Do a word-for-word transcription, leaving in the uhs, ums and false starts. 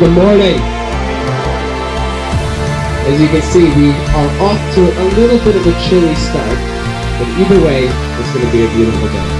Good morning. As you can see, we are off to a little bit of a chilly start, but either way, it's going to be a beautiful day.